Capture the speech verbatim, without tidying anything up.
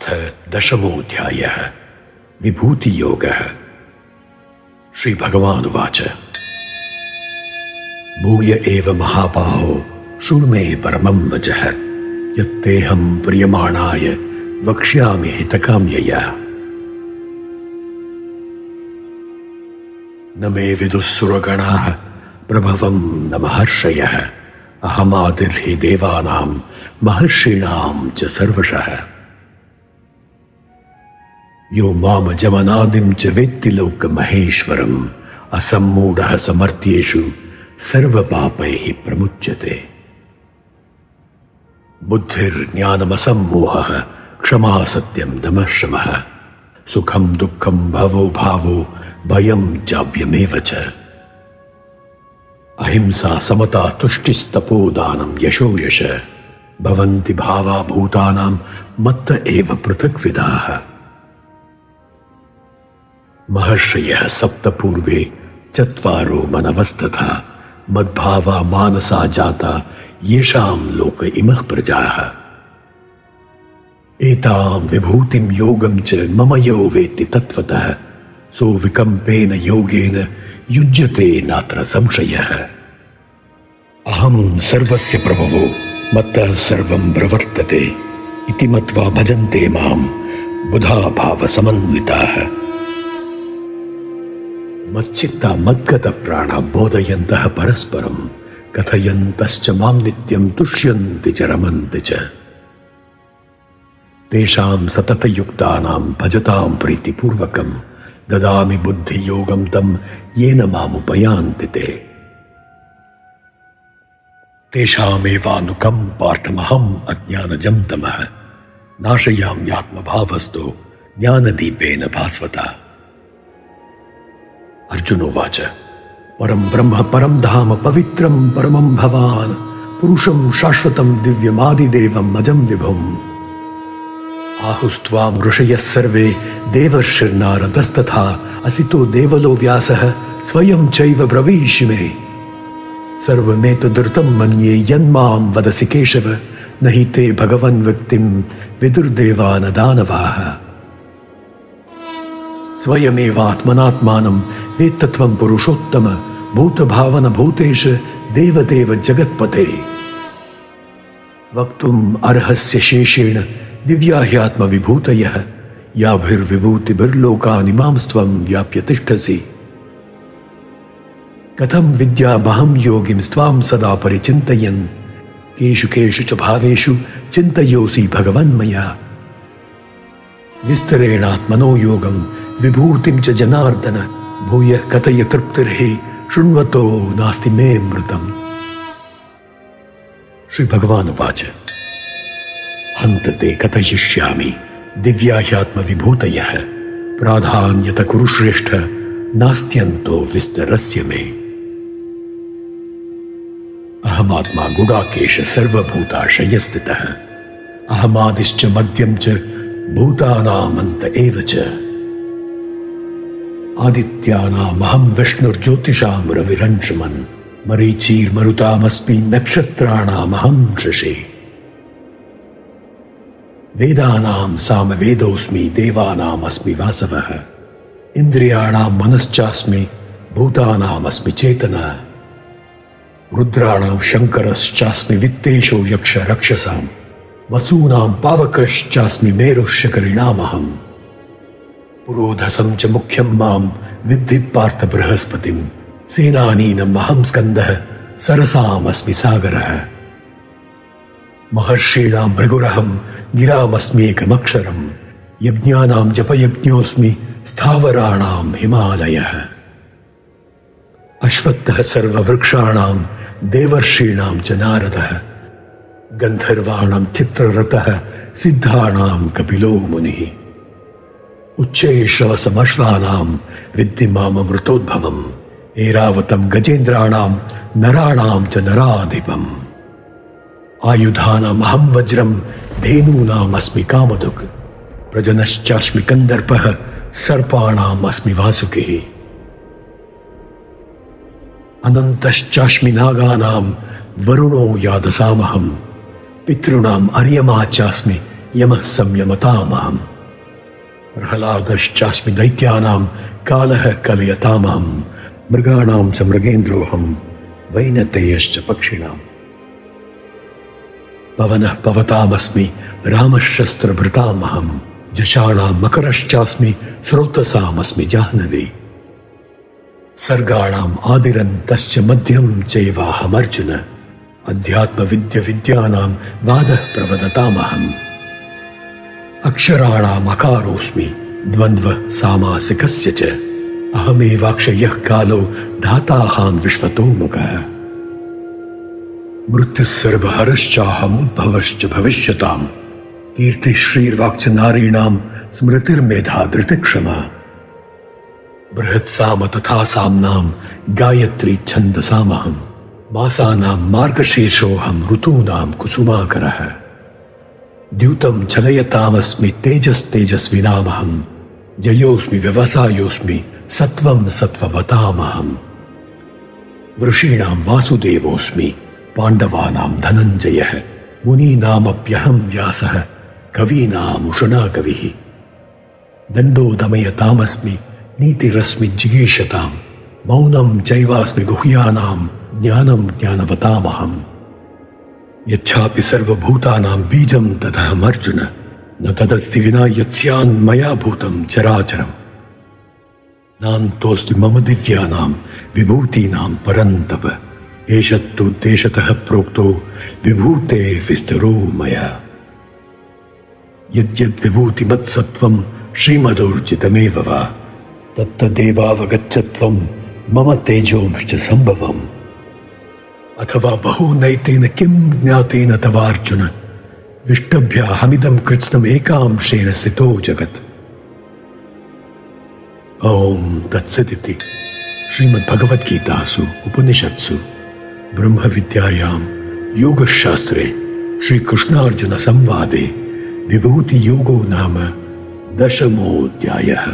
अथ दशमोऽध्यायः विभूतियोगः। श्री भगवान वाच। भूय एव महाबाहो शृणु मे परमं वचः यत्तेऽहं प्रीयमाणाय वक्ष्यामि हितकाम्यया। न मे विदुःसुरगणाः प्रभवं न महर्षयः अहमादिर्हि देवानां महर्षीणां च सर्वशः। यो माम जमनादिं च वेत्ति लोकमहेश्वरम् असम्मूढः समर्थ्येषु सर्वपापैः प्रमुच्यते। बुद्धिर्ज्ञानमसम्मोहः क्षमा सत्यं दमः शमः सुखं दुःखं भवो भावो भयं चाभ्यमेव च। अहिंसा समता तुष्टिस्तपो दानं यशो यश भवन्ति भावा भूतानां मत्त एव पृथक्विदाः। महर्षयः सप्त पूर्वे चत्वारो मनवस्तथा मद्भावा मानसा जाता येषां लोक इमः प्रजाः। एतां विभूतिं योगं च मम यो वेत्ति तत्त्वतः सो विकम्पेन योगेन युज्यते नात्र संशयः। अहं सर्वस्य प्रभवो मत्तः सर्वं प्रवर्तते इति मत्वा भजन्ते मां बुधाभावसमन्विताः। मच्चित्ता मद्गतप्राणा बोधयन्तः परस्परं कथयन्तश्च मां नित्यं तुष्यन्ति च रमन्ति च। तेषां सततयुक्तानां भजतां प्रीतिपूर्वकं ददामि बुद्धियोगं तं येन मामुपयान्ति ते। तेषामेवानुकं पार्थमहम् अज्ञानजं तमः नाशयाम्यात्मभावस्तो ज्ञानदीपेन भास्वता। अर्जुनोवाच। परं ब्रह्म परं धाम पवित्रं परमं भवान् पुरुषं शाश्वतं दिव्यमादिदेवम् अजं विभुम्। आहुस्त्वां ऋषयः सर्वे देवर्षिर्नारदस्तथा असितो देवलो व्यासः स्वयं चैव ब्रवीषि मे। सर्वमेतदृतं मन्ये यन्मां वदसि केशव न हि ते भगवन् वक्तिं विदुर्देवान् दानवाः। स्वयमेवात्मनात्मानं वेत्तत्वं पुरुषोत्तम भूतभावन भूतेश देवदेव जगत्पते। वक्तुम् अर्हस्य शेषेण दिव्या ह्यात्मविभूतयः याभिर्विभूतिभिर्लोकानि मां त्वं व्याप्य तिष्ठसि। कथं विद्यामहं योगिं त्वां सदा परिचिन्तयन् केषु केषु च भावेषु चिन्तयोऽसि भगवन्मया। विस्तरेणात्मनो योगं विभूतिं च जनार्दन भूयः कथय तृप्तिर्हि शृण्वतो नास्ति मे मृतम्। श्री भगवान् उवाच। हन्तते कथयिष्यामि दिव्या ह्यात्मविभूतयः प्राधान्यत कुरु श्रेष्ठ नास्त्यन्तो विस्तरस्य मे। अहमात्मा गुडाकेश सर्वभूताशयस्थितः अहमादिश्च मध्यं च भूतानामन्त एव च। आदित्यानामहं विष्णुर्ज्योतिषां रविरंशमन् मरीचीर्मरुतामस्मि नक्षत्राणामहं शशि। वेदानां सामवेदोऽस्मि देवानामस्मि वासवः इन्द्रियाणां मनश्चास्मि भूतानामस्मि चेतना। रुद्राणां शङ्करश्चास्मि वित्तेषो यक्षरक्षसां वसूनां पावकश्चास्मि मेरुशकरिणामहम्। पुरोधसं च मुख्यं मां विद्धि पार्थ बृहस्पतिं सेनानीनमहं स्कन्दः सरसामस्मि सागरः। महर्षीणां भृगुरहं गिरामस्म्येकमक्षरं यज्ञानां जपयज्ञोऽस्मि स्थावराणां हिमालयः। अश्वत्थः सर्ववृक्षाणां देवर्षीणां च नारदः गन्धर्वाणां चित्ररथः सिद्धानां कपिलो मुनिः। उच्चैश्रवसमश्वानां विद्धि मामृतोद्भवम् ऐरावतं गजेन्द्राणां नराणां च नराधिपम्। आयुधानामहं वज्रं धेनूनामस्मि कामधुक् प्रजनश्चास्मि कन्दर्पः सर्पाणामस्मि वासुकिः। अनन्तश्चास्मि नागानां वरुणो यादसामहम् पितॄणाम् अर्यमा चास्मि यमः संयमतामहं प्रह्लादश्चास्मि दैत्यानां कालः कलयतामहं मृगाणां च मृगेन्द्रोऽहं वैनतेयश्च पक्षिणां पवनः पवतामस्मि रामशस्त्रभृतामहं जषाणां मकरश्चास्मि स्रोतसामस्मि जाह्नवी सर्गाणाम् आदिरन्तश्च मध्यं चैवाहमर्जुन अध्यात्मविद्य विद्यानां वादः प्रवदतामहम् अक्षराणाम् अकारोऽस्मि द्वन्द्व सामासिकस्य च अहमेवाक्षयः कालो धाताऽहं विश्वतोमुखः मृत्युः सर्वहरश्चाहमुद्भवश्च भविष्यताम् कीर्तिश्रीर्वाक्च नारीणां स्मृतिर्मेधा धृतिक्षमा बृहत्साम तथा साम्नां गायत्री छन्दसामहं मासानां मार्गशीर्षोऽहं ऋतूनां कुसुमाकरः द्यूतं चलयतामस्मि तेजस्तेजस्विनामहं जयोऽस्मि व्यवसायोऽस्मि सत्वं सत्त्ववतामहं वृषीणां वासुदेवोऽस्मि पाण्डवानां धनञ्जयः मुनीनामप्यहं व्यासः कवीनामुषणा कविः दण्डो दमयतामस्मि नीतिरस्मि जिगीषताम् मौनम् चैवास्मि गुह्यानाम् ज्ञानम् ज्ञानवतामहम् यच्छापि सर्वभूतानाम् बीजम् तदहम् अर्जुन न तदस्ति विना यस्यान्मया भूतम् चराचरम् नान्तोऽस्ति मम दिव्यानाम् विभूतीनाम् परन्तप एषत्तु देशतः प्रोक्तो विभूते विस्तरो मया यद्यद्विभूतिमत्सत्त्वम् श्रीमदोर्जितमेव वा तत्तदेवावगच्छत्वं मम तेजोंश्च सम्भवम् अथवा बहुनैतेन किं ज्ञातेन तवार्जुन विष्टभ्याहमिदं कृत्स्नमेकांशेन स्थितो जगत् ॐ तत्सदिति श्रीमद्भगवद्गीतासु उपनिषत्सु ब्रह्मविद्यायां योगशास्त्रे श्रीकृष्णार्जुनसंवादे विभूतियोगो नाम दशमोऽध्यायः।